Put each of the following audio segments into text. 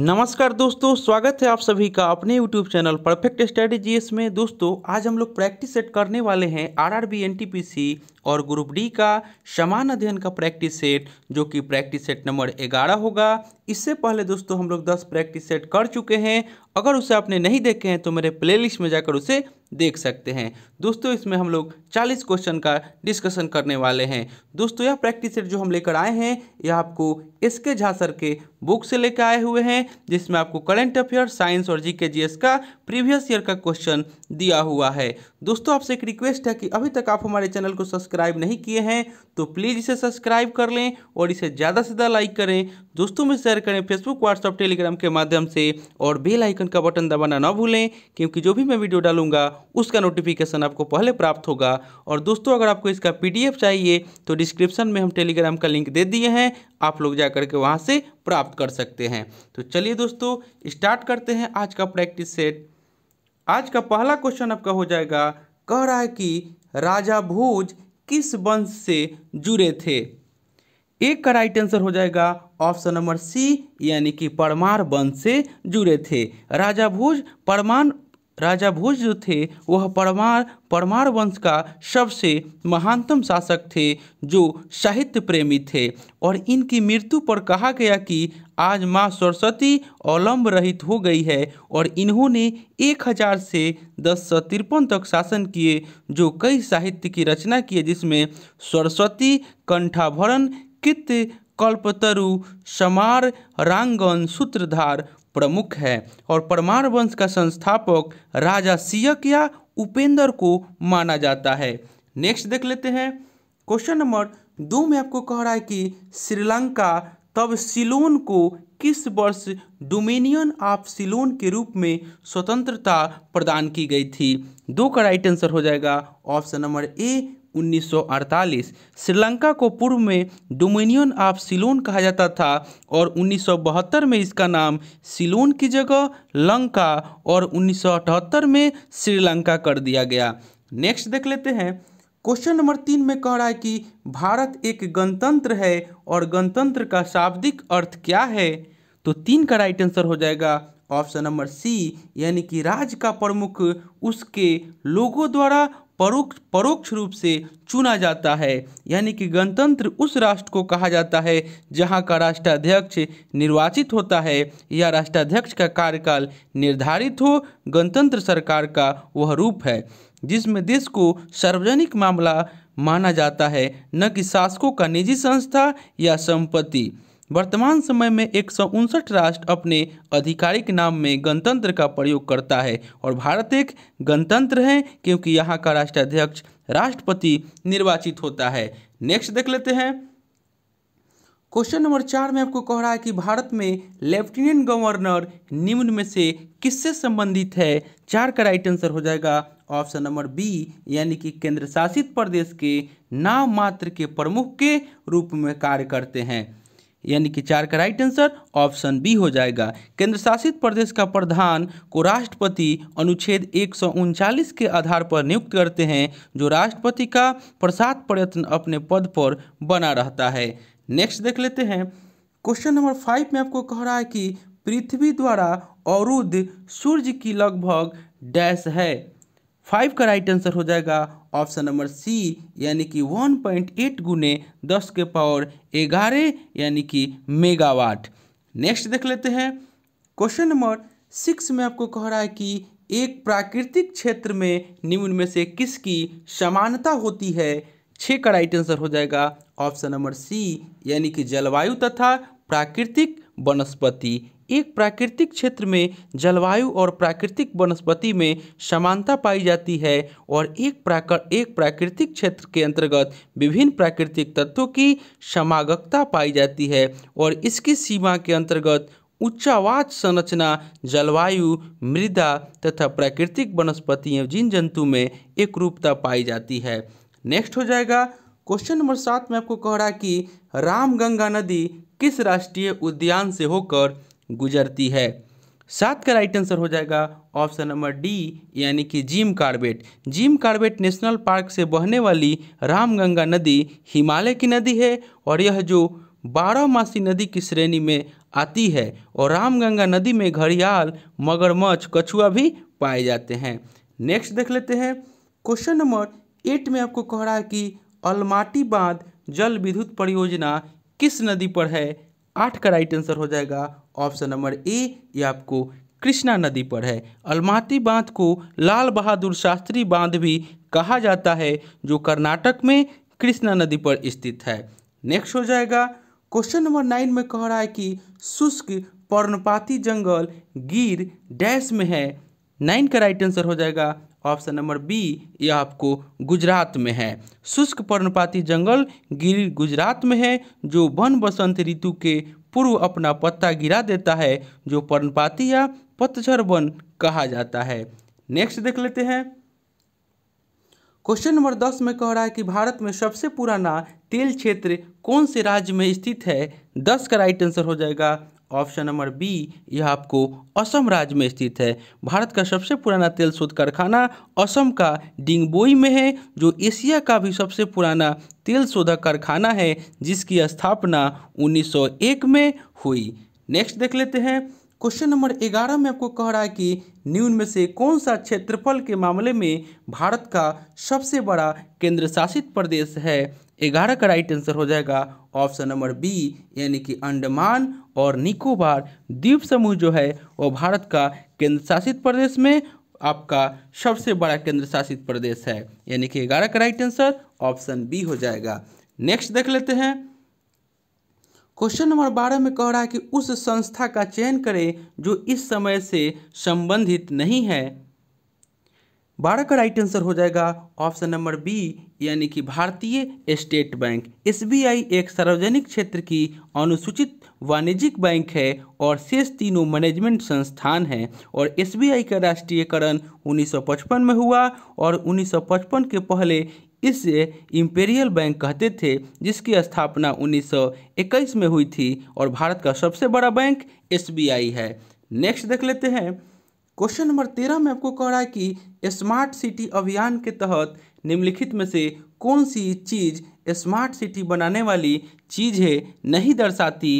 नमस्कार दोस्तों, स्वागत है आप सभी का अपने YouTube channel perfect study GS में। दोस्तों आज हम लोग प्रैक्टिस सेट करने वाले हैं RRB NTPC और ग्रुप D का समान अध्ययन का प्रैक्टिस सेट, जो कि प्रैक्टिस सेट नंबर 11 होगा। इससे पहले दोस्तों हम लोग 10 प्रैक्टिस सेट कर चुके हैं। अगर उसे आपने नहीं देखे हैं तो मेरे प्लेलिस्ट में जाकर उसे देख सकते हैं। दोस्तों इसमें हम लोग 40 क्वेश्चन का डिस्कशन करने वाले हैं। दोस्तों यह प्रैक्टिस सेट जो हम लेकर आए हैं यह आपको SK झांसर के बुक से लेकर आए हुए हैं, जिसमें आपको करंट अफेयर, साइंस और GK GS का प्रीवियस ईयर का क्वेश्चन दिया हुआ है। दोस्तों आपसे एक रिक्वेस्ट है कि अभी तक आप हमारे चैनल को सब्सक्राइब नहीं किए हैं तो प्लीज़ इसे सब्सक्राइब कर लें और इसे ज़्यादा से ज़्यादा लाइक करें, दोस्तों में शेयर करें फेसबुक, व्हाट्सएप, टेलीग्राम के माध्यम से, और बेल आइकन का बटन दबाना ना भूलें, क्योंकि जो भी मैं वीडियो डालूंगा उसका नोटिफिकेशन आपको पहले प्राप्त होगा। और दोस्तों अगर आपको इसका PDF चाहिए तो डिस्क्रिप्शन में हम टेलीग्राम का लिंक दे दिए हैं, आप लोग जाकर के वहाँ से प्राप्त कर सकते हैं। तो चलिए दोस्तों स्टार्ट करते हैं आज का प्रैक्टिस सेट। आज का पहला क्वेश्चन आपका हो जाएगा, कह रहा है कि राजा भोज किस वंश से जुड़े थे। एक का राइट आंसर हो जाएगा ऑप्शन नंबर C, यानी कि परमार वंश से जुड़े थे। राजा भोज जो थे वह परमार वंश का सबसे महानतम शासक थे, जो साहित्य प्रेमी थे, और इनकी मृत्यु पर कहा गया कि आज माँ सरस्वती अवलंब रहित हो गई है, और इन्होंने 1000 से 1053 तक शासन किए, जो कई साहित्य की रचना किए, जिसमें सरस्वती, कंठाभरण, कित्त, कल्पतरु, समार, रांगन, सूत्रधार प्रमुख है। और परमार वंश का संस्थापक राजा सियकिया उपेंद्र को माना जाता है। नेक्स्ट देख लेते हैं क्वेश्चन नंबर 2 में आपको कह रहा है कि श्रीलंका तब सिलोन को किस वर्ष डोमिनियन ऑफ सिलोन के रूप में स्वतंत्रता प्रदान की गई थी। 2 का राइट आंसर हो जाएगा ऑप्शन नंबर A, 1948। श्रीलंका को पूर्व में डोमिनियन ऑफ सिलोन कहा जाता था, और 1972 में इसका नाम सिलोन की जगह लंका और 1978 में श्रीलंका कर दिया गया। नेक्स्ट देख लेते हैं क्वेश्चन नंबर 3 में कह रहा है कि भारत एक गणतंत्र है, और गणतंत्र का शाब्दिक अर्थ क्या है। तो 3 का राइट आंसर हो जाएगा ऑप्शन नंबर C, यानी कि राज्य का प्रमुख उसके लोगों द्वारा परोक्ष रूप से चुना जाता है, यानी कि गणतंत्र उस राष्ट्र को कहा जाता है जहां का राष्ट्राध्यक्ष निर्वाचित होता है या राष्ट्राध्यक्ष का कार्यकाल निर्धारित हो। गणतंत्र सरकार का वह रूप है जिसमें देश को सार्वजनिक मामला माना जाता है, न कि शासकों का निजी संस्था या संपत्ति। वर्तमान समय में 159 राष्ट्र अपने आधिकारिक नाम में गणतंत्र का प्रयोग करता है, और भारत एक गणतंत्र है क्योंकि यहाँ का राष्ट्राध्यक्ष राष्ट्रपति निर्वाचित होता है। नेक्स्ट देख लेते हैं क्वेश्चन नंबर 4 में आपको कह रहा है कि भारत में लेफ्टिनेंट गवर्नर निम्न में से किससे संबंधित है। 4 का राइट आंसर हो जाएगा ऑप्शन नंबर B, यानी कि केंद्र शासित प्रदेश के नाम मात्र के प्रमुख के रूप में कार्य करते हैं, यानी कि 4 का राइट आंसर ऑप्शन B हो जाएगा। केंद्र शासित प्रदेश का प्रधान को राष्ट्रपति अनुच्छेद 139 के आधार पर नियुक्त करते हैं, जो राष्ट्रपति का प्रसाद प्रयत्न अपने पद पर बना रहता है। नेक्स्ट देख लेते हैं क्वेश्चन नंबर 5 में आपको कह रहा है कि पृथ्वी द्वारा अवरुद्ध सूर्य की लगभग डैश है। 5 का राइट आंसर हो जाएगा ऑप्शन नंबर C, यानी कि 1.8 × 10⁻11, यानी कि मेगावाट। नेक्स्ट देख लेते हैं क्वेश्चन नंबर 6 में आपको कह रहा है कि एक प्राकृतिक क्षेत्र में निम्न में से किसकी समानता होती है। 6 का राइट आंसर हो जाएगा ऑप्शन नंबर C, यानी कि जलवायु तथा प्राकृतिक वनस्पति। एक प्राकृतिक क्षेत्र में जलवायु और प्राकृतिक वनस्पति में समानता पाई जाती है, और एक प्राकृतिक क्षेत्र के अंतर्गत विभिन्न प्राकृतिक तत्वों की समागमता पाई जाती है, और इसकी सीमा के अंतर्गत उच्चावाच संरचना, जलवायु, मृदा तथा प्राकृतिक वनस्पतियाँ, जीव जंतु में एक रूपता पाई जाती है। नेक्स्ट हो जाएगा क्वेश्चन नंबर 7 में आपको कह रहा है कि रामगंगा नदी किस राष्ट्रीय उद्यान से होकर गुजरती है। 7 का राइट आंसर हो जाएगा ऑप्शन नंबर D, यानी कि Jim Corbett. Jim Corbett national park से बहने वाली रामगंगा नदी हिमालय की नदी है, और यह जो बारहमासी नदी की श्रेणी में आती है और रामगंगा नदी में घड़ियाल, मगरमच्छ, कछुआ भी पाए जाते हैं। नेक्स्ट देख लेते हैं क्वेश्चन नंबर 8 में आपको कह रहा है कि अलमाटी बांध जल विद्युत परियोजना किस नदी पर है। 8 का राइट आंसर हो जाएगा ऑप्शन नंबर ए, ये आपको कृष्णा नदी पर है। अलमाती बांध को लाल बहादुर शास्त्री बांध भी कहा जाता है जो कर्नाटक में कृष्णा नदी पर स्थित है। नेक्स्ट हो जाएगा क्वेश्चन नंबर 9 में कह रहा है कि शुष्क पर्णपाती जंगल गिर डैश में है। 9 का राइट आंसर हो जाएगा ऑप्शन नंबर बी, यह आपको गुजरात में है। शुष्क पर्णपाती जंगल गिर गुजरात में है जो वन बसंत ऋतु के पूर्व अपना पत्ता गिरा देता है जो पर्णपाती या पतझर वन कहा जाता है। नेक्स्ट देख लेते हैं क्वेश्चन नंबर 10 में कह रहा है कि भारत में सबसे पुराना तेल क्षेत्र कौन से राज्य में स्थित है। 10 का राइट आंसर हो जाएगा ऑप्शन नंबर बी, यह आपको असम राज्य में स्थित है। भारत का सबसे पुराना तेल शोध कारखाना असम का डिंगबोई में है जो एशिया का भी सबसे पुराना तेल शोधक कारखाना है जिसकी स्थापना 1901 में हुई। नेक्स्ट देख लेते हैं क्वेश्चन नंबर 11 में आपको कह रहा है कि निम्न में से कौन सा क्षेत्रफल के मामले में भारत का सबसे बड़ा केंद्र शासित प्रदेश है। 11 का राइट आंसर हो जाएगा ऑप्शन नंबर बी, यानी कि अंडमान और निकोबार द्वीप समूह जो है वो भारत का केंद्र शासित प्रदेश में आपका सबसे बड़ा केंद्र शासित प्रदेश है, यानी कि 11 का राइट आंसर ऑप्शन बी हो जाएगा। नेक्स्ट देख लेते हैं क्वेश्चन नंबर 12 में कह रहा है कि उस संस्था का चयन करें जो इस समय से संबंधित नहीं है। 12 का राइट आंसर हो जाएगा ऑप्शन नंबर बी, यानी कि भारतीय स्टेट बैंक। SBI एक सार्वजनिक क्षेत्र की अनुसूचित वाणिज्यिक बैंक है और शेष तीनों मैनेजमेंट संस्थान हैं और SBI का राष्ट्रीयकरण 1955 में हुआ और 1955 के पहले इसे इंपीरियल बैंक कहते थे जिसकी स्थापना 1921 में हुई थी और भारत का सबसे बड़ा बैंक SBI है। नेक्स्ट देख लेते हैं क्वेश्चन नंबर 13 में आपको कह रहा है कि स्मार्ट सिटी अभियान के तहत निम्नलिखित में से कौन सी चीज़ स्मार्ट सिटी बनाने वाली चीज़ें नहीं दर्शाती।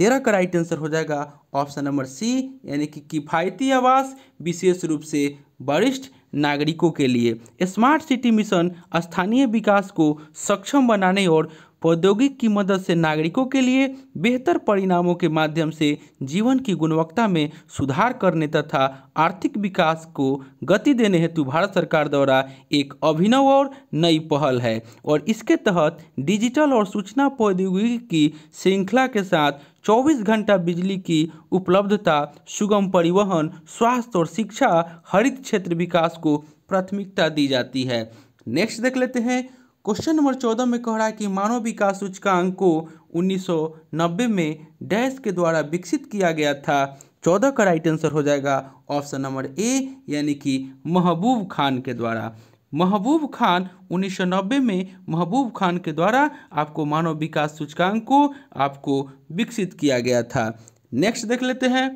13 का राइट आंसर हो जाएगा ऑप्शन नंबर सी, यानी कि किफ़ायती आवास विशेष रूप से वरिष्ठ नागरिकों के लिए। स्मार्ट सिटी मिशन स्थानीय विकास को सक्षम बनाने और प्रौद्योगिकी की मदद से नागरिकों के लिए बेहतर परिणामों के माध्यम से जीवन की गुणवत्ता में सुधार करने तथा आर्थिक विकास को गति देने हेतु भारत सरकार द्वारा एक अभिनव और नई पहल है और इसके तहत डिजिटल और सूचना प्रौद्योगिकी की श्रृंखला के साथ 24 घंटा बिजली की उपलब्धता, सुगम परिवहन, स्वास्थ्य और शिक्षा, हरित क्षेत्र विकास को प्राथमिकता दी जाती है। नेक्स्ट देख लेते हैं क्वेश्चन नंबर 14 में कह रहा है कि मानव विकास सूचकांक को 1990 में डैश के द्वारा विकसित किया गया था। 14 का राइट आंसर हो जाएगा ऑप्शन नंबर ए, यानी कि महबूब खान के द्वारा। महबूब खान 1990 में महबूब खान के द्वारा आपको मानव विकास सूचकांक को आपको विकसित किया गया था। नेक्स्ट देख लेते हैं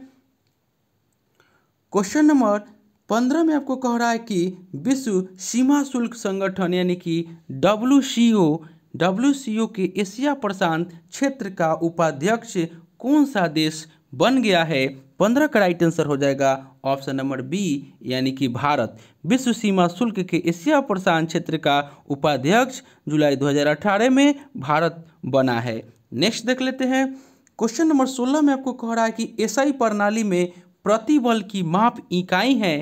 क्वेश्चन नंबर 15 में आपको कह रहा है कि विश्व सीमा शुल्क संगठन यानी कि डब्ल्यू सी ओ के एशिया प्रशांत क्षेत्र का उपाध्यक्ष कौन सा देश बन गया है। 15 का राइट आंसर हो जाएगा ऑप्शन नंबर बी, यानी कि भारत। विश्व सीमा शुल्क के एशिया प्रशांत क्षेत्र का उपाध्यक्ष जुलाई 2018 में भारत बना है। नेक्स्ट देख लेते हैं क्वेश्चन नंबर 16 में आपको कह रहा है कि एसआई प्रणाली में प्रतिबल की माप इकाई है।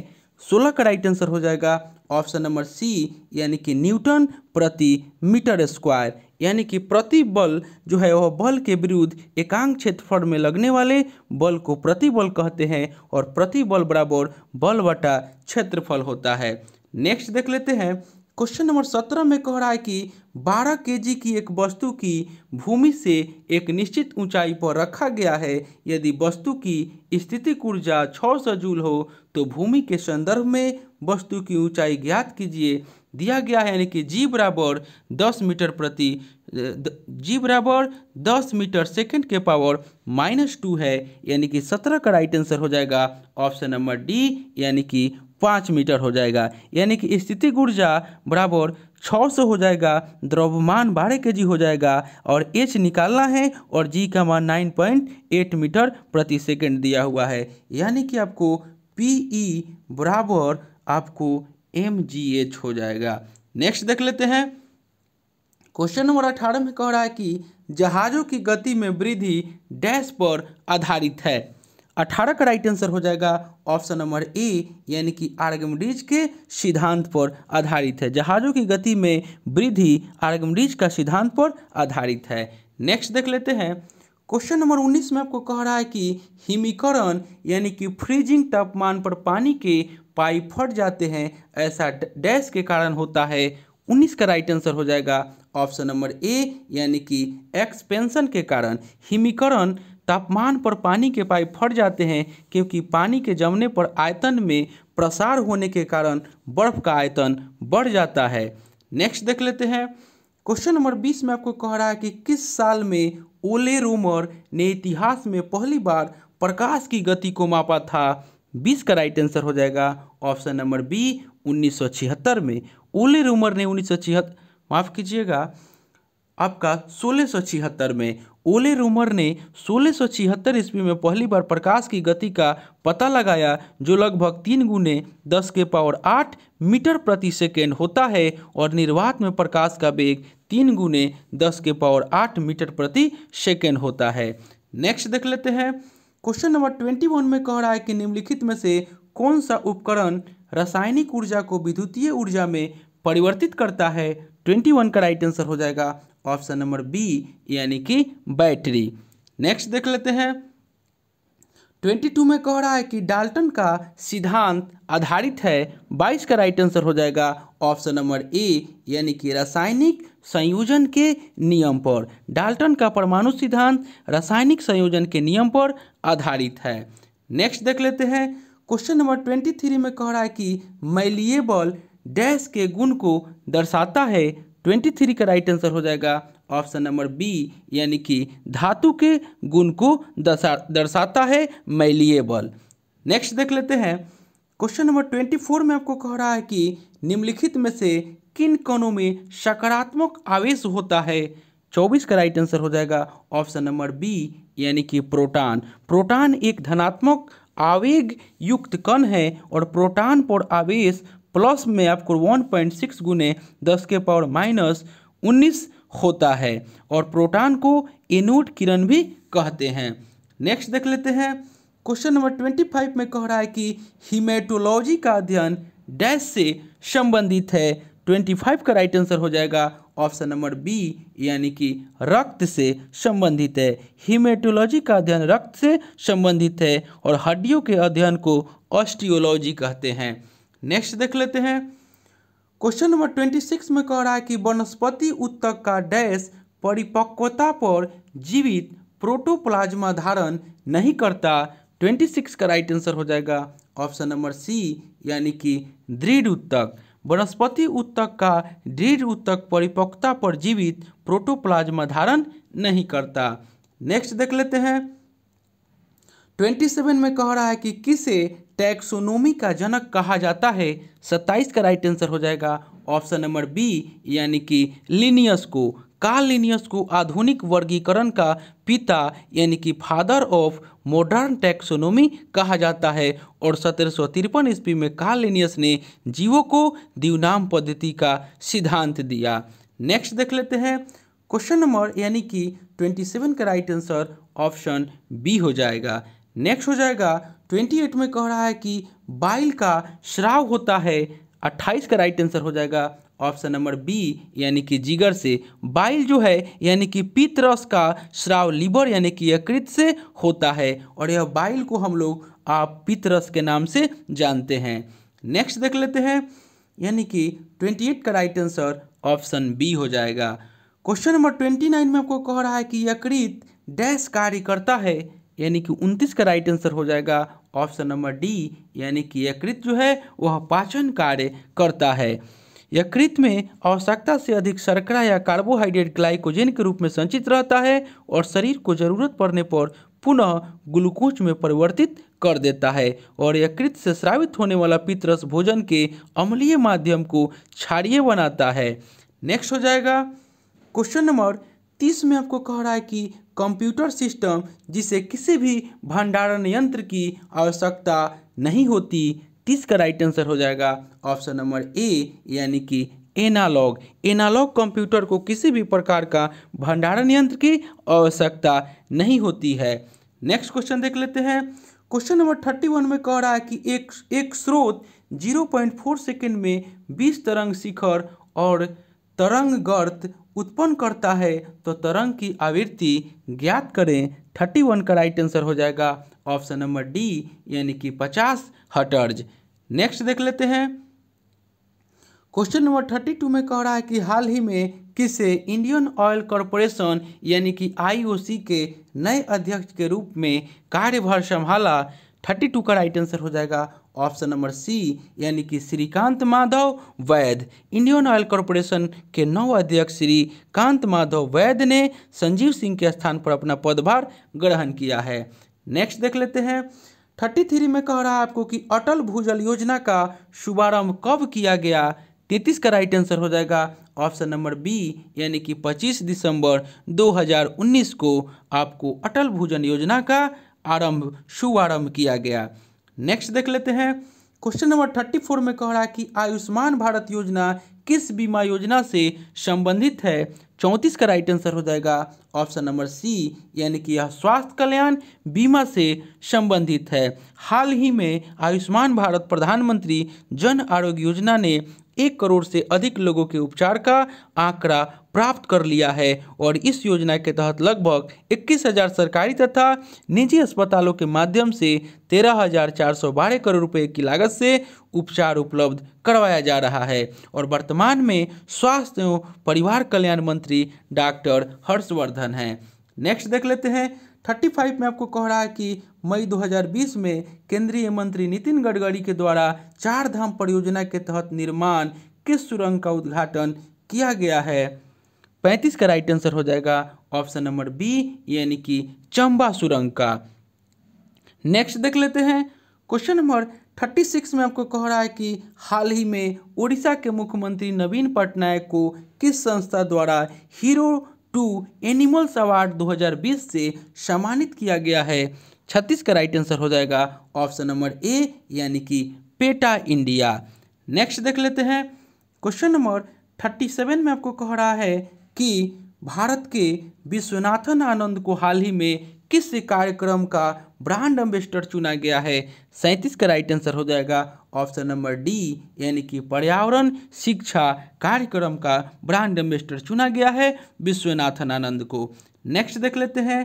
16 का राइट आंसर हो जाएगा ऑप्शन नंबर सी, यानी कि न्यूटन प्रति मीटर स्क्वायर, यानी कि प्रतिबल जो है वह बल के विरुद्ध एकांक क्षेत्रफल में लगने वाले बल को प्रतिबल कहते हैं और प्रतिबल बराबर बल बटा क्षेत्रफल होता है। नेक्स्ट देख लेते हैं क्वेश्चन नंबर 17 में कह रहा है कि 12 केजी की एक वस्तु की भूमि से एक निश्चित ऊंचाई पर रखा गया है। यदि वस्तु की स्थितिक ऊर्जा 600 जूल हो तो भूमि के संदर्भ में वस्तु की ऊंचाई ज्ञात कीजिए। दिया गया है यानी कि g बराबर 10 मीटर सेकेंड के पावर -2 है, यानी कि 17 का राइट आंसर हो जाएगा ऑप्शन नंबर डी, यानी कि 5 मीटर हो जाएगा। यानी कि स्थितिक ऊर्जा बराबर 600 हो जाएगा, द्रव्यमान 12 kg हो जाएगा और एच निकालना है और जी का मान 9.8 मीटर प्रति सेकंड दिया हुआ है। यानी कि आपको पी ई बराबर आपको एम जी एच हो जाएगा। नेक्स्ट देख लेते हैं, क्वेश्चन नंबर 18 में कह रहा है कि जहाज़ों की गति में वृद्धि डैश पर आधारित है। 18 का राइट आंसर हो जाएगा ऑप्शन नंबर ए, यानी कि आर्किमिडीज के सिद्धांत पर आधारित है। जहाज़ों की गति में वृद्धि आर्किमिडीज का सिद्धांत पर आधारित है। नेक्स्ट देख लेते हैं, क्वेश्चन नंबर 19 में आपको कह रहा है कि हिमीकरण यानी कि फ्रीजिंग तापमान पर पानी के पाइप फट जाते हैं, ऐसा डैश के कारण होता है। 19 का राइट आंसर हो जाएगा ऑप्शन नंबर ए, यानी कि एक्सपेंशन के कारण। हिमीकरण तापमान पर पानी के पाइप फट जाते हैं क्योंकि पानी के जमने पर आयतन में प्रसार होने के कारण बर्फ का आयतन बढ़ जाता है। नेक्स्ट देख लेते हैं, क्वेश्चन नंबर 20 में आपको कह रहा है कि किस साल में ओले रूमर ने इतिहास में पहली बार प्रकाश की गति को मापा था। 20 का राइट आंसर हो जाएगा ऑप्शन नंबर बी, 1976 में। ओले रूमर ने 1976 माफ़ कीजिएगा आपका 1676 में ओले रूमर ने 1676 ईस्वी में पहली बार प्रकाश की गति का पता लगाया, जो लगभग 3 × 10⁸ मीटर प्रति सेकेंड होता है और निर्वात में प्रकाश का वेग 3 × 10⁸ मीटर प्रति सेकेंड होता है। नेक्स्ट देख लेते हैं, क्वेश्चन नंबर 21 में कह रहा है कि निम्नलिखित में से कौन सा उपकरण रासायनिक ऊर्जा को विद्युतीय ऊर्जा में परिवर्तित करता है। 21 का राइट आंसर हो जाएगा ऑप्शन नंबर बी, यानी कि बैटरी। नेक्स्ट देख लेते हैं, 22 में कह रहा है कि डाल्टन का सिद्धांत आधारित है। 22 का राइट आंसर हो जाएगा ऑप्शन नंबर ए, यानी कि रासायनिक संयोजन के नियम पर। डाल्टन का परमाणु सिद्धांत रासायनिक संयोजन के नियम पर आधारित है। नेक्स्ट देख लेते हैं, क्वेश्चन नंबर 23 में कह रहा है कि मैलिएबल डैश के गुण को दर्शाता है। 23 का राइट आंसर हो जाएगा ऑप्शन नंबर बी, यानी कि धातु के गुण को दर्शाता है मैलिएबल। नेक्स्ट देख लेते हैं, क्वेश्चन नंबर 24 में आपको कह रहा है कि निम्नलिखित में से किन कणों में सकारात्मक आवेश होता है। 24 का राइट आंसर हो जाएगा ऑप्शन नंबर बी, यानी कि प्रोटॉन। प्रोटॉन एक धनात्मक आवेग युक्त कण है और प्रोटॉन पर आवेश प्लस में आपको 1.6 × 10⁻-19 होता है और प्रोटॉन को एनोड किरण भी कहते हैं। नेक्स्ट देख लेते हैं, क्वेश्चन नंबर 25 में कह रहा है कि हीमेटोलॉजी का अध्ययन डैश से संबंधित है। 25 का राइट आंसर हो जाएगा ऑप्शन नंबर बी, यानी कि रक्त से संबंधित है। हीमेटोलॉजी का अध्ययन रक्त से संबंधित है और हड्डियों के अध्ययन को ऑस्टियोलॉजी कहते हैं। नेक्स्ट देख लेते हैं, क्वेश्चन नंबर 26 में कह रहा है कि वनस्पति ऊतक का डैश परिपक्वता पर जीवित प्रोटोप्लाज्मा धारण नहीं करता। 26 का राइट आंसर हो जाएगा ऑप्शन नंबर सी, यानी कि दृढ़ ऊतक। वनस्पति ऊतक का दृढ़ ऊतक परिपक्वता पर जीवित प्रोटोप्लाज्मा धारण नहीं करता। नेक्स्ट देख लेते हैं, 27 में कह रहा है कि किसे टैक्सोनोमी का जनक कहा जाता है। 27 का राइट आंसर हो जाएगा ऑप्शन नंबर बी, यानी कि लिनियस को। कार्ल लिनियस को आधुनिक वर्गीकरण का पिता यानी कि फादर ऑफ मॉडर्न टैक्सोनोमी कहा जाता है और 1753 ईस्वी में कार्ल लिनियस ने जीवों को द्विनाम पद्धति का सिद्धांत दिया। नेक्स्ट देख लेते हैं, क्वेश्चन नंबर यानी कि 27 का राइट आंसर ऑप्शन बी हो जाएगा। नेक्स्ट हो जाएगा 28 में कह रहा है कि बाइल का स्राव होता है। 28 का राइट आंसर हो जाएगा ऑप्शन नंबर बी, यानी कि जिगर से। बाइल जो है यानी कि पित्त रस का स्राव लीवर यानी कि यकृत से होता है और यह बाइल को हम लोग आप पित्त रस के नाम से जानते हैं। नेक्स्ट देख लेते हैं, यानी कि 28 का राइट आंसर ऑप्शन बी हो जाएगा। क्वेश्चन नंबर 29 में आपको कह रहा है कि यकृत डैश कार्य करता है, यानी कि 29 का राइट आंसर हो जाएगा ऑप्शन नंबर डी, यानी कि यकृत जो है वह पाचन कार्य करता है। यकृत में आवश्यकता से अधिक शर्करा या कार्बोहाइड्रेट ग्लाइकोजन के रूप में संचित रहता है और शरीर को जरूरत पड़ने पर पुनः ग्लूकोज में परिवर्तित कर देता है और यकृत से स्रावित होने वाला पित्तरस भोजन के अम्लीय माध्यम को क्षारीय बनाता है। नेक्स्ट हो जाएगा क्वेश्चन नंबर 30 में आपको कह रहा है कि कंप्यूटर सिस्टम जिसे किसी भी भंडारण यंत्र की आवश्यकता नहीं होती। 30 का राइट आंसर हो जाएगा ऑप्शन नंबर ए यानी कि एनालॉग। एनालॉग कंप्यूटर को किसी भी प्रकार का भंडारण यंत्र की आवश्यकता नहीं होती है। नेक्स्ट क्वेश्चन देख लेते हैं। क्वेश्चन नंबर 31 में कह रहा है कि एक स्रोत 0.4 सेकेंड में 20 तरंग शिखर और तरंग गर्त उत्पन्न करता है तो तरंग की आवृत्ति ज्ञात करें। 31 का राइट आंसर हो जाएगा ऑप्शन नंबर डी यानी कि 50 हर्ट्ज। नेक्स्ट देख लेते हैं। क्वेश्चन नंबर 32 में कह रहा है कि हाल ही में किसे इंडियन ऑयल कॉरपोरेशन यानी कि IOC के नए अध्यक्ष के रूप में कार्यभार संभाला। 32 का राइट आंसर हो जाएगा ऑप्शन नंबर सी यानी कि श्रीकांत माधव वैद्य। इंडियन ऑयल कॉरपोरेशन के नव अध्यक्ष श्रीकांत माधव वैद्य ने संजीव सिंह के स्थान पर अपना पदभार ग्रहण किया है। नेक्स्ट देख लेते हैं। 33 में कह रहा है आपको कि अटल भूजल योजना का शुभारंभ कब किया गया। 33 का राइट आंसर हो जाएगा ऑप्शन नंबर बी यानी कि 25 दिसंबर 2019 को आपको अटल भूजल योजना का शुभारंभ किया गया। नेक्स्ट देख लेते हैं। क्वेश्चन नंबर 34 में कह रहा है कि आयुष्मान भारत योजना किस बीमा योजना से संबंधित है। 34 का राइट आंसर हो जाएगा ऑप्शन नंबर सी यानी कि यह स्वास्थ्य कल्याण बीमा से संबंधित है। हाल ही में आयुष्मान भारत प्रधानमंत्री जन आरोग्य योजना ने 1 करोड़ से अधिक लोगों के उपचार का आंकड़ा प्राप्त कर लिया है और इस योजना के तहत लगभग 21,000 सरकारी तथा निजी अस्पतालों के माध्यम से 13,412 करोड़ रुपए की लागत से उपचार उपलब्ध करवाया जा रहा है और वर्तमान में स्वास्थ्य एवं परिवार कल्याण मंत्री डॉक्टर हर्षवर्धन हैं। नेक्स्ट देख लेते हैं। 35 में आपको कह रहा है कि मई 2020 में केंद्रीय मंत्री नितिन गडकरी के द्वारा 4 धाम परियोजना के तहत निर्माण किस सुरंग का उद्घाटन किया गया है। 35 का राइट आंसर हो जाएगा ऑप्शन नंबर बी यानी कि चंबा सुरंग का। नेक्स्ट देख लेते हैं। क्वेश्चन नंबर 36 में आपको कह रहा है कि हाल ही में उड़ीसा के मुख्यमंत्री नवीन पटनायक को किस संस्था द्वारा हीरो टू एनिमल्स अवार्ड 2020 से सम्मानित किया गया है। 36 का राइट आंसर हो जाएगा ऑप्शन नंबर ए यानी कि पेटा इंडिया। नेक्स्ट देख लेते हैं। क्वेश्चन नंबर 37 में आपको कह रहा है कि भारत के विश्वनाथन आनंद को हाल ही में किस कार्यक्रम का ब्रांड एम्बेसडर चुना गया है। 37 का राइट आंसर हो जाएगा ऑप्शन नंबर डी यानी कि पर्यावरण शिक्षा कार्यक्रम का ब्रांड एम्बेसडर चुना गया है विश्वनाथन आनंद को। नेक्स्ट देख लेते हैं।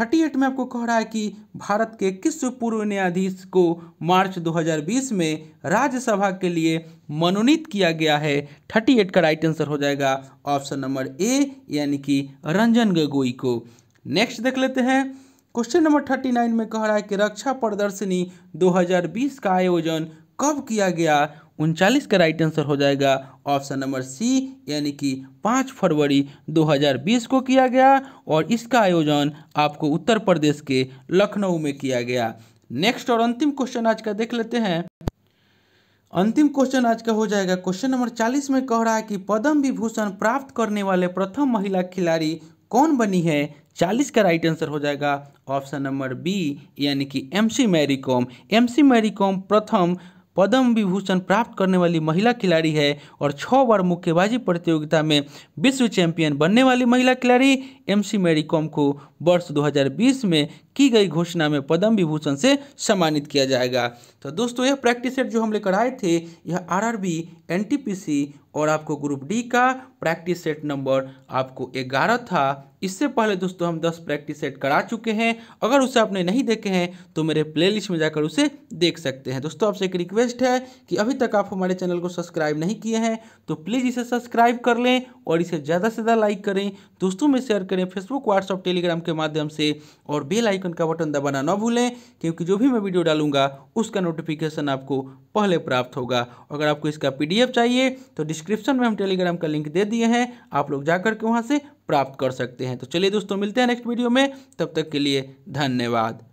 38 में आपको कह रहा है कि भारत के किस पूर्व न्यायाधीश को मार्च 2020 में राज्यसभा के लिए मनोनीत किया गया है। 38 का राइट आंसर हो जाएगा ऑप्शन नंबर ए यानी कि रंजन गोगोई को। नेक्स्ट देख लेते हैं। क्वेश्चन नंबर 39 में कह रहा है कि रक्षा प्रदर्शनी 2020 का आयोजन कब किया गया। 39 का राइट आंसर हो जाएगा ऑप्शन नंबर सी यानी कि 5 फरवरी 2020 को किया गया और इसका आयोजन आपको उत्तर प्रदेश के लखनऊ में किया गया। नेक्स्ट और अंतिम क्वेश्चन आज का देख लेते हैं। अंतिम क्वेश्चन आज का हो जाएगा क्वेश्चन नंबर 40 में कह रहा है कि पद्म विभूषण प्राप्त करने वाले प्रथम महिला खिलाड़ी कौन बनी है। 40 का राइट आंसर हो जाएगा ऑप्शन नंबर बी यानी कि MC मैरी कॉम। MC मैरी कॉम प्रथम पद्म विभूषण प्राप्त करने वाली महिला खिलाड़ी है और 6 बार मुक्केबाजी प्रतियोगिता में विश्व चैंपियन बनने वाली महिला खिलाड़ी MC मैरी कॉम को वर्ष 2020 में की गई घोषणा में पद्म विभूषण से सम्मानित किया जाएगा। तो दोस्तों यह प्रैक्टिस सेट जो हम लेकर आए थे यह RRB NTPC और आपको ग्रुप D का प्रैक्टिस सेट नंबर आपको 11 था। इससे पहले दोस्तों हम 10 प्रैक्टिस सेट करा चुके हैं। अगर उसे आपने नहीं देखे हैं तो मेरे प्लेलिस्ट में जाकर उसे देख सकते हैं। दोस्तों आपसे एक रिक्वेस्ट है कि अभी तक आप हमारे चैनल को सब्सक्राइब नहीं किए हैं तो प्लीज़ इसे सब्सक्राइब कर लें और इसे ज़्यादा से ज़्यादा लाइक करें, दोस्तों में शेयर करें, फेसबुक व्हाट्सअप टेलीग्राम के माध्यम से, और बेल आइकन का बटन दबाना न भूलें, क्योंकि जो भी मैं वीडियो डालूंगा उसका नोटिफिकेशन आपको पहले प्राप्त होगा। अगर आपको इसका PDF चाहिए तो डिस्क्रिप्शन में हम टेलीग्राम का लिंक दे दिए हैं, आप लोग जाकर के वहाँ से प्राप्त कर सकते हैं। तो चलिए दोस्तों, मिलते हैं नेक्स्ट वीडियो में, तब तक के लिए धन्यवाद।